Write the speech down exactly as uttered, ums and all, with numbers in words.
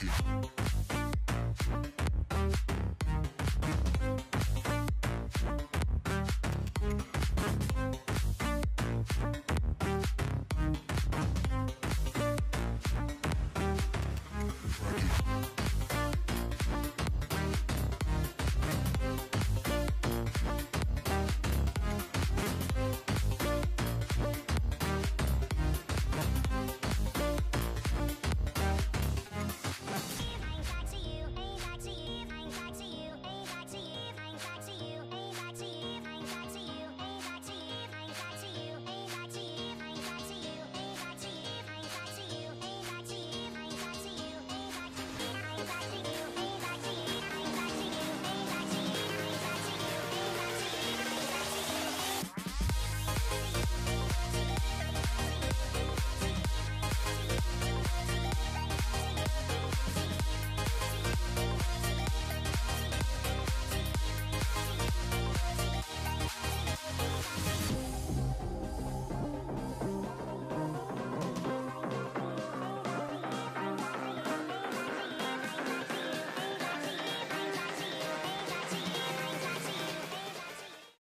like it.